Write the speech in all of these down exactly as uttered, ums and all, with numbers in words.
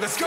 Let's go!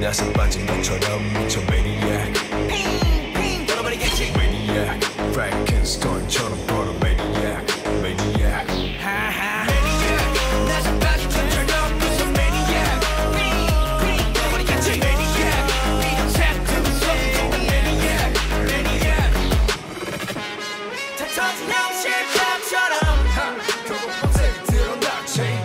나서 빠진 것처럼 미쳐 maniac 핑핑 돌아버리겠지 maniac 프랑켄스타인처럼 걸어 maniac maniac 하하 maniac 나서 빠진 것처럼 미쳐 maniac 핑핑 돌아버리겠지 maniac 네가 자꾸 속으로 maniac maniac 다 터진 남친 밥처럼 검은색이 드러나지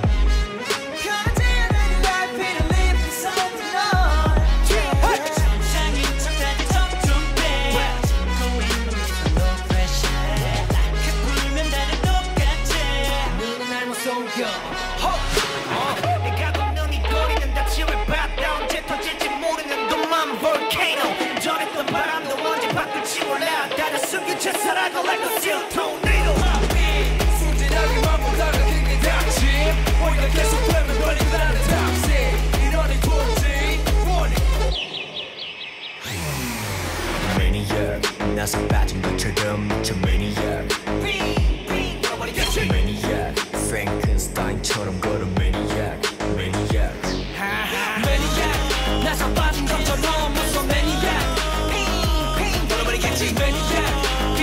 나서 빠진 것처럼 미쳐 maniac 빙빙 돌아버리겠지 maniac 프랑켄스타인처럼 걸어 maniac maniac 하하 maniac 나서 빠진 것처럼 웃어 maniac 빙빙 돌아버리겠지 maniac